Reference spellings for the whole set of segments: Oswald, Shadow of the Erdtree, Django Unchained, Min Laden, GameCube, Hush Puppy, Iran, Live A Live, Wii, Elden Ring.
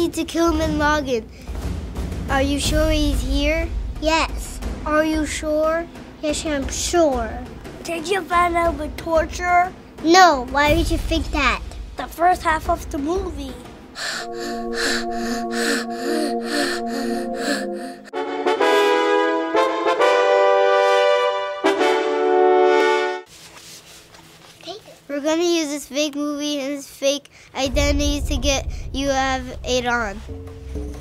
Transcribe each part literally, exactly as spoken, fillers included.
need to kill Min Laden. Are you sure he's here? Yes. Are you sure? Yes, I'm sure. Did you find out with torture? No, why would you think that? The first half of the movie. We're gonna use this fake movie and this fake identity to get you out of Iran.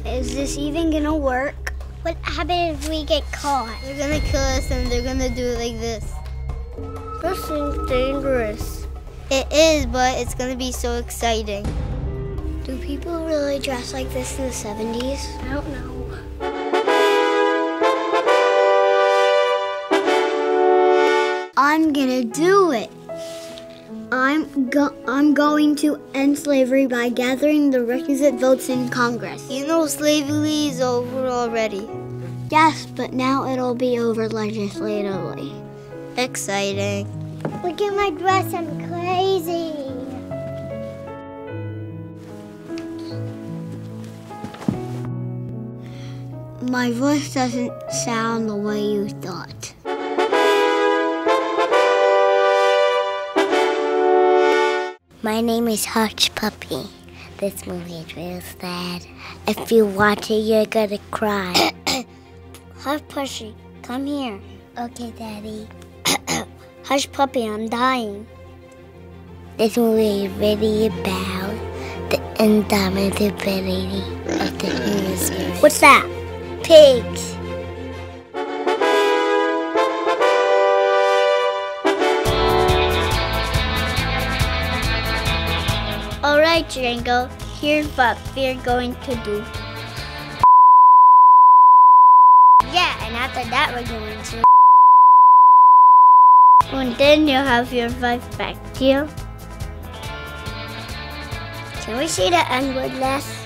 Is this even gonna work? What happens if we get caught? They're gonna kill us and they're gonna do it like this. This seems dangerous. It is, but it's gonna be so exciting. Do people really dress like this in the seventies? I don't know. I'm gonna do it. I'm go I'm going to end slavery by gathering the requisite votes in Congress. You know slavery is over already. Yes, but now it'll be over legislatively. Exciting. Look at my dress, I'm crazy. My voice doesn't sound the way you thought. My name is Hush Puppy. This movie is real sad. If you watch it, you're gonna cry. Hush Puppy, come here. Okay, Daddy. Hush Puppy, I'm dying. This movie is really about the indomitability of the human spirit. What's that? Pigs. Alright, Django, here's what we're going to do. Yeah, and after that we're going to... And then you'll have your life back, deal. Can we see the N-word last?